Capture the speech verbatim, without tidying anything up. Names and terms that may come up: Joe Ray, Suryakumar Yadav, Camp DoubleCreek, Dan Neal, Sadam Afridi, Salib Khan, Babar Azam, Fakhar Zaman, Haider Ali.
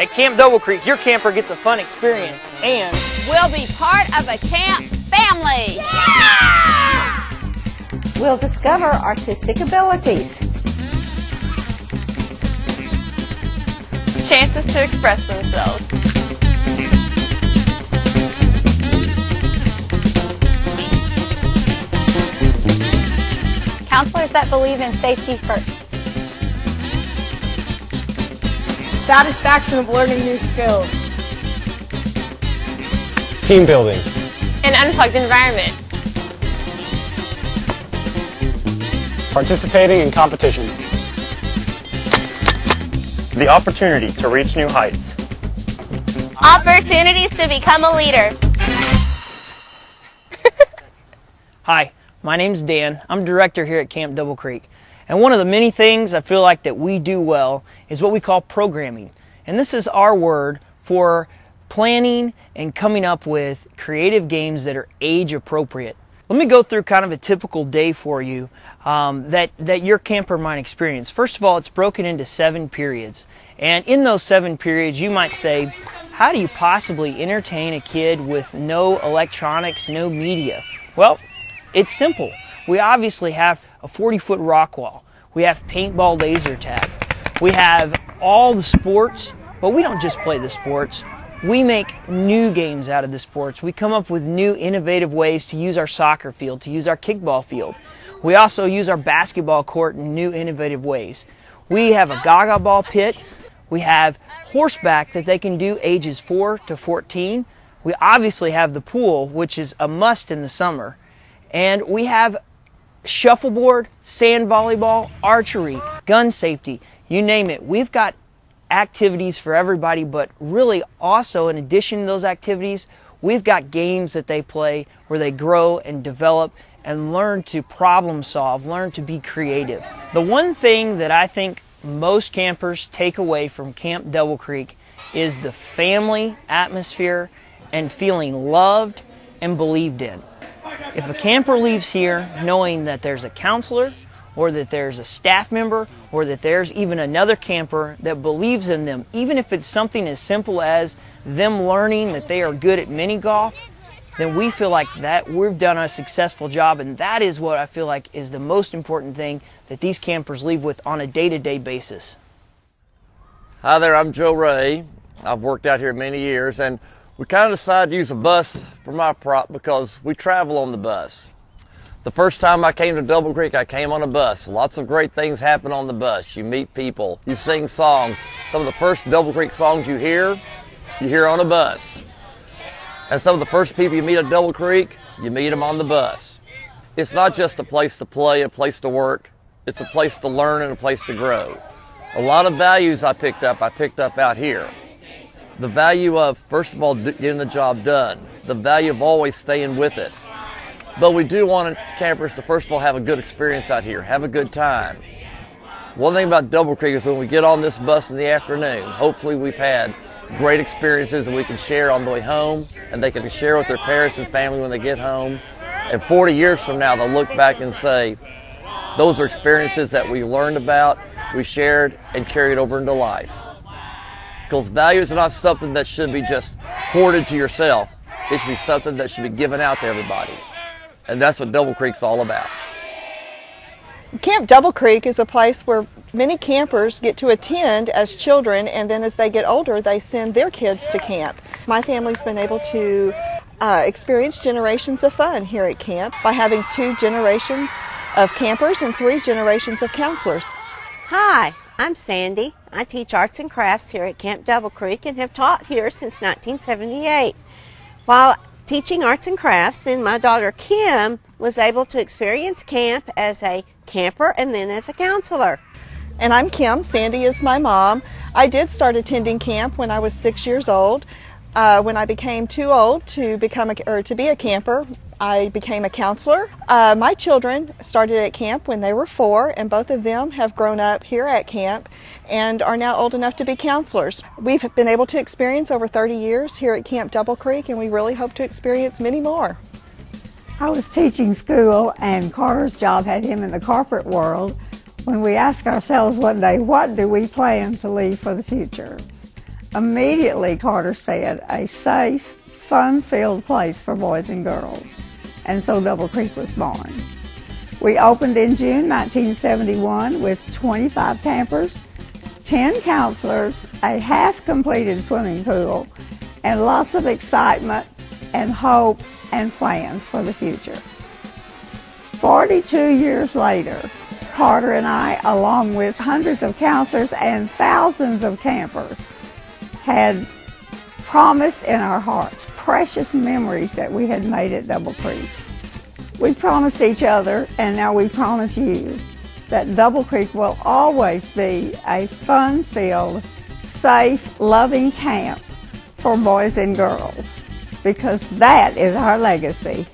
At Camp DoubleCreek, your camper gets a fun experience and will be part of a camp family. Yeah! We'll discover artistic abilities, chances to express themselves, counselors that believe in safety first, satisfaction of learning new skills, team building, an unplugged environment, participating in competition, the opportunity to reach new heights, opportunities to become a leader. Hi, my name's Dan. I'm director here at Camp DoubleCreek. And one of the many things I feel like that we do well is what we call programming. And this is our word for planning and coming up with creative games that are age appropriate. Let me go through kind of a typical day for you um, that, that your camper might experience. First of all, it's broken into seven periods. And in those seven periods, you might say, how do you possibly entertain a kid with no electronics, no media? Well, it's simple. We obviously have a forty foot rock wall. We have paintball laser tag. We have all the sports, but we don't just play the sports. We make new games out of the sports. We come up with new innovative ways to use our soccer field, to use our kickball field. We also use our basketball court in new innovative ways. We have a gaga ball pit. We have horseback that they can do ages four to fourteen. We obviously have the pool, which is a must in the summer. And we have shuffleboard, sand volleyball, archery, gun safety, you name it. We've got activities for everybody, but really also in addition to those activities, we've got games that they play where they grow and develop and learn to problem solve, learn to be creative. The one thing that I think most campers take away from Camp DoubleCreek is the family atmosphere and feeling loved and believed in. If a camper leaves here knowing that there's a counselor or that there's a staff member or that there's even another camper that believes in them, even if it's something as simple as them learning that they are good at mini golf, then we feel like that we've done a successful job, and that is what I feel like is the most important thing that these campers leave with on a day-to-day basis. Hi there, I'm Joe Ray. I've worked out here many years, and we kind of decided to use a bus for my prop because we travel on the bus. The first time I came to DoubleCreek, I came on a bus. Lots of great things happen on the bus. You meet people, you sing songs. Some of the first DoubleCreek songs you hear, you hear on a bus. And some of the first people you meet at DoubleCreek, you meet them on the bus. It's not just a place to play, a place to work. It's a place to learn and a place to grow. A lot of values I picked up, I picked up out here. The value of, first of all, getting the job done. The value of always staying with it. But we do want campers to, first of all, have a good experience out here, have a good time. One thing about DoubleCreek is when we get on this bus in the afternoon, hopefully we've had great experiences that we can share on the way home, and they can share with their parents and family when they get home. And forty years from now, they'll look back and say, those are experiences that we learned about, we shared, and carried over into life. Because values are not something that should be just hoarded to yourself. It should be something that should be given out to everybody. And that's what DoubleCreek's all about. Camp DoubleCreek is a place where many campers get to attend as children, and then as they get older, they send their kids to camp. My family's been able to uh, experience generations of fun here at camp by having two generations of campers and three generations of counselors. Hi, I'm Sandy. I teach arts and crafts here at Camp DoubleCreek and have taught here since nineteen seventy-eight. While teaching arts and crafts, then my daughter Kim was able to experience camp as a camper and then as a counselor. And I'm Kim. Sandy is my mom. I did start attending camp when I was six years old. Uh, when I became too old to become a, or to be a camper, I became a counselor. Uh, my children started at camp when they were four, and both of them have grown up here at camp and are now old enough to be counselors. We've been able to experience over thirty years here at Camp DoubleCreek, and we really hope to experience many more. I was teaching school, and Carter's job had him in the corporate world. When we ask ourselves one day, what do we plan to leave for the future? Immediately, Carter said, a safe, fun-filled place for boys and girls, and so DoubleCreek was born. We opened in June nineteen seventy-one with twenty-five campers, ten counselors, a half-completed swimming pool, and lots of excitement and hope and plans for the future. forty-two years later, Carter and I, along with hundreds of counselors and thousands of campers, had promised in our hearts precious memories that we had made at DoubleCreek. We promised each other, and now we promise you, that DoubleCreek will always be a fun-filled, safe, loving camp for boys and girls, because that is our legacy.